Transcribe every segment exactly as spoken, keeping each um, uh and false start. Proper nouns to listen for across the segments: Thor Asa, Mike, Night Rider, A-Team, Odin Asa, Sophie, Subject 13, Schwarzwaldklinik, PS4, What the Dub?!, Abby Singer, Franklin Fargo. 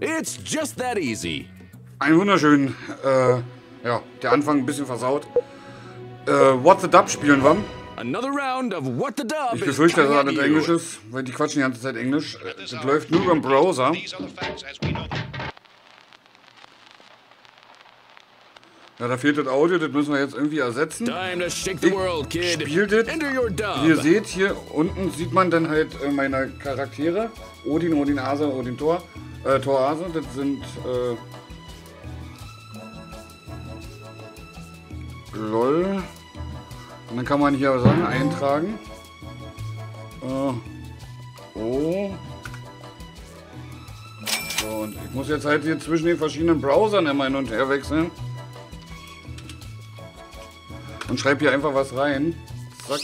It's just that easy. Ein wunderschön, äh, ja, der Anfang ein bisschen versaut. Äh, What the Dub spielen wir. Another round of What the Dub. Ich befürchte, dass das Englisch ist, weil die quatschen die ganze Zeit Englisch. Das läuft nur im Browser. Ja, da fehlt das Audio, das müssen wir jetzt irgendwie ersetzen. Ich spiel das. Wie ihr seht, hier unten sieht man dann halt meine Charaktere. Odin, Odin Asa, Odin Thor, äh, Thor Asa, das sind, äh, LOL. Und dann kann man hier Sachen eintragen. Äh, oh. So, und ich muss jetzt halt hier zwischen den verschiedenen Browsern immer hin und her wechseln. Und schreib hier einfach was rein. Zack.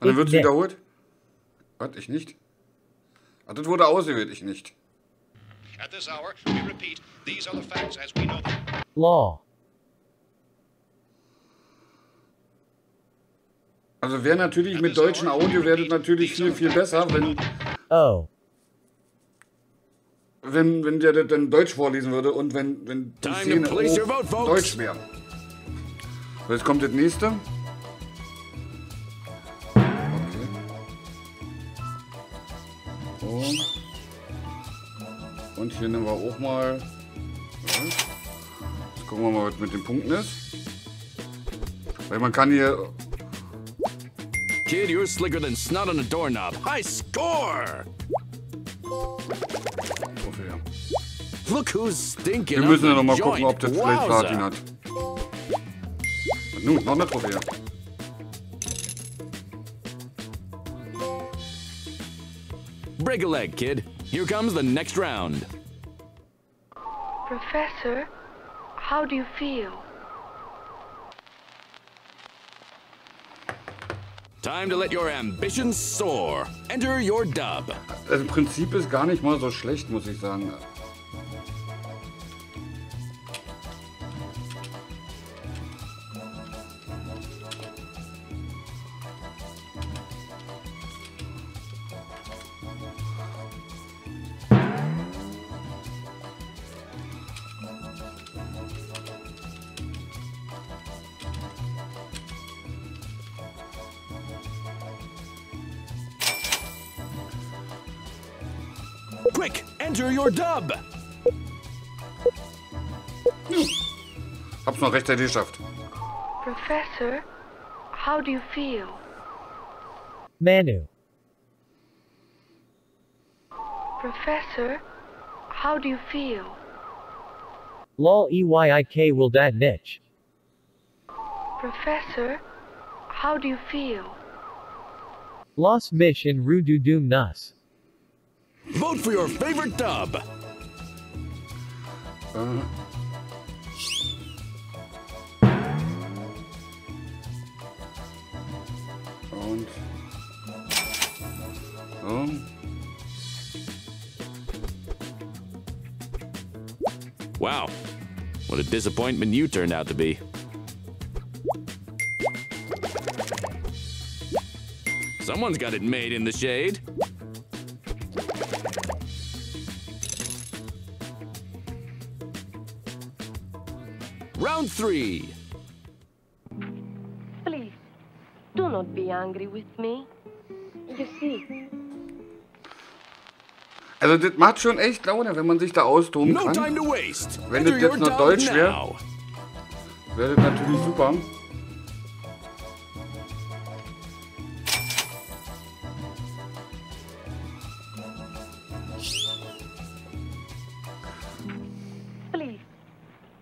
Und dann wird es wiederholt. Warte, ich nicht. Ach, das wurde ausgewählt, ich nicht. Law. Also wäre natürlich mit deutschem Audio wäre das natürlich viel, viel besser, wenn... Oh. Wenn, wenn der das dann Deutsch vorlesen würde und wenn, wenn die Szene auf Deutsch wäre. So, jetzt kommt das nächste. Okay. So. Und hier nehmen wir auch mal. So. Jetzt gucken wir mal, was mit den Punkten ist. Weil man kann hier. Kid, you're slicker than snot on a doorknob. I score! Look who's stinking. Wir müssen ja nochmal gucken, ob das vielleicht Platin hat. Und nun, noch eine Trophäe. Break a leg, kid. Here comes the next round. Professor, how do you feel? Time to let your ambitions soar. Enter your dub. Also im Prinzip ist gar nicht mal so schlecht, muss ich sagen. Quick, enter your dub! Hm. Hab's noch rechtzeitig geschafft. Professor, how do you feel? Manu. Professor, how do you feel? Lol E Y I K will that niche. Professor, how do you feel? Los Mish in Rue du Doom Nas. Vote for your favorite dub. Uh. Und so. Wow, what a disappointment you turned out to be. Someone's got it made in the shade. Round three. Please, do not be angry with me. You see. Also das macht schon echt Laune, wenn man sich da austoben kann. No time to waste. Wenn das jetzt noch Deutsch wäre, wäre das natürlich super.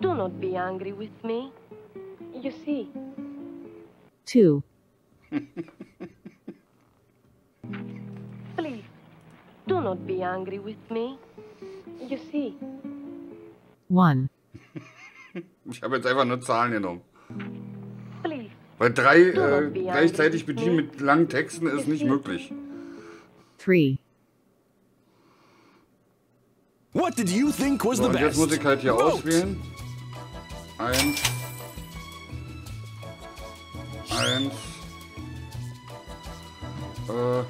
Don't be angry with me. You see. Two. Please, do not be angry with me. You see. One. Ich habe jetzt einfach nur Zahlen genommen. Please. Weil drei äh, gleichzeitig bedienen mit langen Texten ist nicht möglich. Three. What did you think was so, the best? Und jetzt muss ich halt hier Vote. Auswählen. Eins. Eins. Äh, Äh, drei.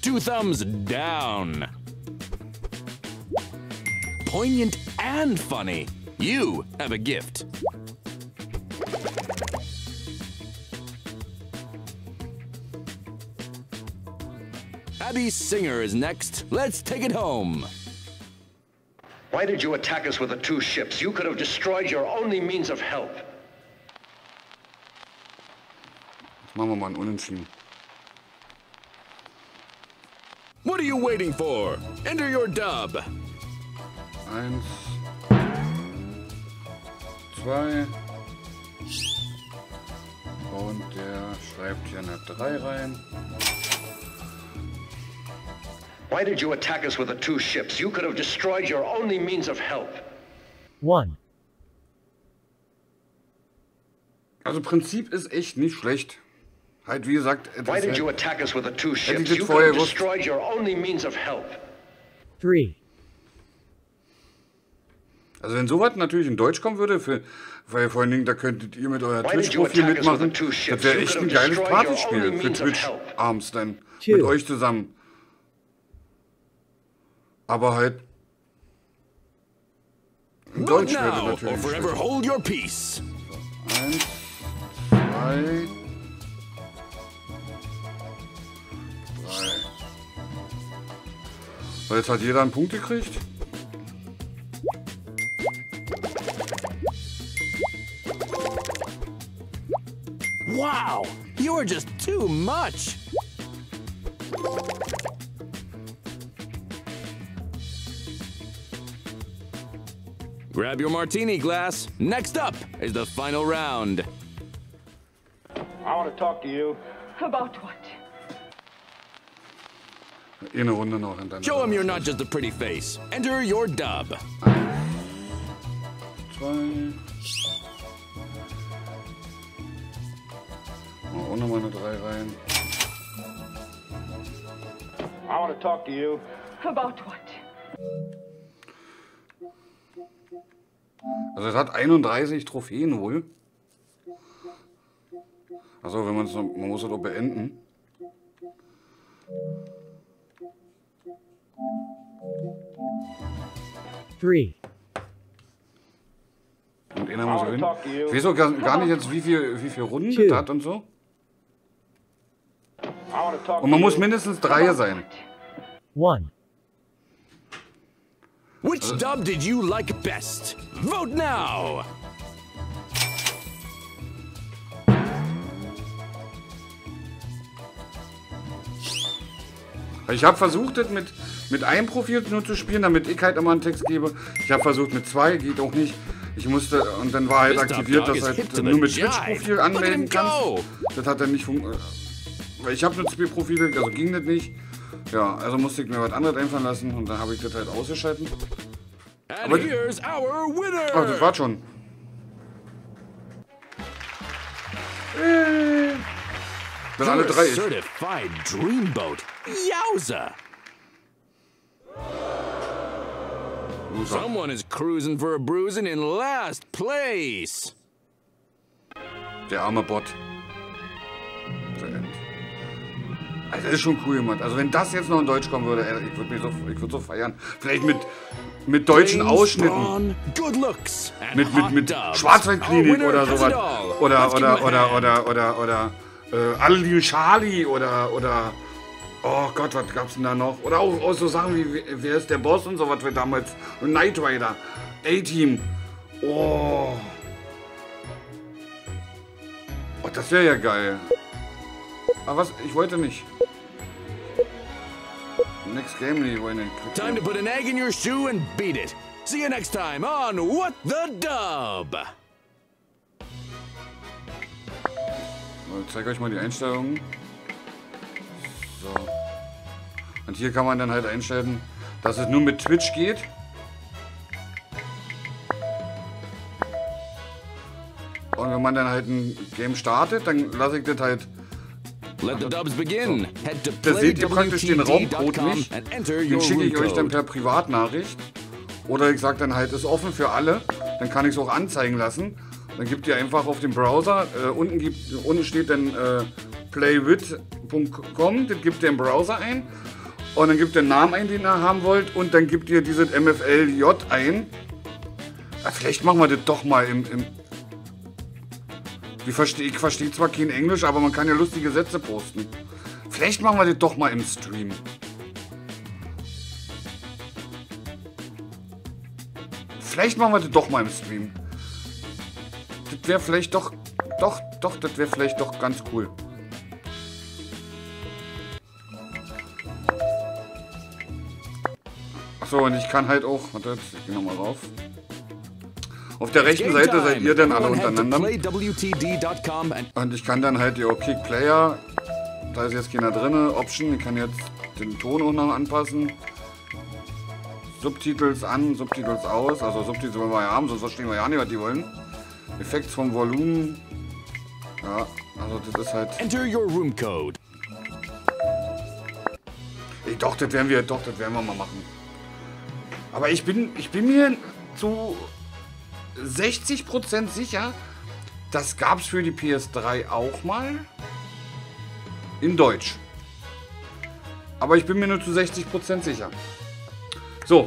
Two thumbs down. Poignant and funny. You have a gift. Abby Singer is next. Let's take it home. Why did you attack us with the two ships? You could have destroyed your only means of help. Machen wir mal einen Unentschieden. What are you waiting for? Enter your dub. Eins. Zwei. Und der schreibt hier eine drei rein. Why did you attack us with the two ships? You could have destroyed your only means of help. One. Also Prinzip ist echt nicht schlecht. Halt wie gesagt, etwas. Why did you attack us with the two ships? You could have destroyed your only means of help. Three. Also wenn sowas natürlich in Deutsch kommen würde, für, weil vor allen Dingen da könntet ihr mit eurer Twitch-Profil mitmachen. Das wäre echt ein geiles Partyspiel für Twitch abends dann mit euch zusammen. Aber halt in Deutsch wäre natürlich schlecht. Eins, zwei, drei. Weil jetzt hat jeder einen Punkt gekriegt. Wow, you are just too much. Grab your martini glass. Next up is the final round. I want to talk to you. About what? Eine Runde noch in deiner Show him you're not just a pretty face. Enter your dub. Zwei. Auch nochmal eine drei rein. I want to talk to you. About what? Also es hat einunddreißig Trophäen wohl. Also wenn man es noch, man muss es doch beenden. Three. Und einer muss hin. Ich weiß auch gar, gar nicht jetzt, wie viel, wie viel Runden das hat und so. Und man muss mindestens drei sein. One. Which dub did you like best? Vote now! Ich habe versucht, das mit, mit einem Profil nur zu spielen, damit ich halt immer einen Text gebe. Ich habe versucht mit zwei, geht auch nicht. Ich musste, und dann war halt aktiviert, dass halt nur mit Twitch-Profil anmelden kannst. Das hat dann nicht funktioniert. Weil ich habe nur zwei Profile, also ging das nicht. Ja, also musste ich mir was anderes einfallen lassen und dann habe ich das halt ausgeschalten. Aber here's our winner. Ach, das war's schon. Äh, das sind alle drei. Certified Dreamboat. Yowza. Someone is cruising for a bruising in last place. Der arme Bot. Also das ist schon cool, jemand. Also wenn das jetzt noch in Deutsch kommen würde, ich würde mich so, ich würde so feiern. Vielleicht mit, mit deutschen Ausschnitten. Mit, mit, mit Schwarzwaldklinik oder sowas. Oder, oder, oder, oder, oder, oder, äh, Ali Charlie oder, oder, oh Gott, was gab's denn da noch? Oder auch, auch so Sachen wie, wer ist der Boss und so, was wir damals, und Night Rider, A-Team. Oh. Oh, das wäre ja geil. Aber was? Ich wollte nicht. Next game, nee, ich wollte nicht. Time to put an egg in your shoe and beat it. See you next time on What the Dub? Ich zeige euch mal die Einstellungen. So. Und hier kann man dann halt einstellen, dass es nur mit Twitch geht. Und wenn man dann halt ein Game startet, dann lasse ich das halt. Let the dubs begin. So. Head to play w t d dot com. Da seht ihr praktisch den Raumcode nicht. Den schicke ich euch dann per Privatnachricht. Oder ich sage dann halt, ist offen für alle, dann kann ich es auch anzeigen lassen. Dann gebt ihr einfach auf den Browser, äh, unten, gibt, unten steht dann äh, playwith punkt com, das gebt ihr im Browser ein. Und dann gebt ihr den Namen ein, den ihr haben wollt, und dann gebt ihr dieses M F L J ein. Ja, vielleicht machen wir das doch mal im... im ich verstehe versteh zwar kein Englisch, aber man kann ja lustige Sätze posten. Vielleicht machen wir das doch mal im Stream. Vielleicht machen wir das doch mal im Stream. Das wäre vielleicht doch... Doch, doch, das wäre vielleicht doch ganz cool. Achso, und ich kann halt auch... Warte, jetzt, ich gehe nochmal rauf. Auf der rechten Seite seid ihr dann alle untereinander. Und ich kann dann halt, ja, Kick Player. Da ist jetzt keiner drin. Option, ich kann jetzt den Ton auch noch anpassen. Subtitles an, Subtitles aus, also Subtitles wollen wir ja haben, sonst verstehen wir ja nicht, was die wollen. Effekt vom Volumen, ja, also das ist halt... Enter your room code. Ey, doch, das werden wir, doch, das werden wir mal machen. Aber ich bin, ich bin mir zu sechzig Prozent sicher, das gab es für die P S drei auch mal in Deutsch. Aber ich bin mir nur zu sechzig Prozent sicher. So,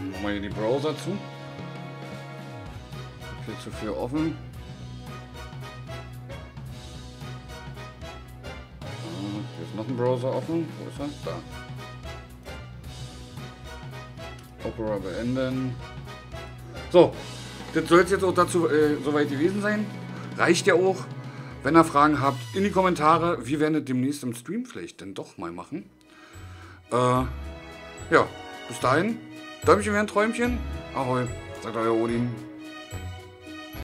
machen wir hier die Browser zu. Viel zu viel offen. Hier ist noch ein Browser offen. Wo ist er? Da. Opera beenden. So, das soll es jetzt auch dazu äh, soweit gewesen sein. Reicht ja auch. Wenn ihr Fragen habt, in die Kommentare. Wir werden das demnächst im Stream vielleicht dann doch mal machen. Äh, ja. Bis dahin, Däumchen wären Träumchen. Ahoi, sagt euer Odin.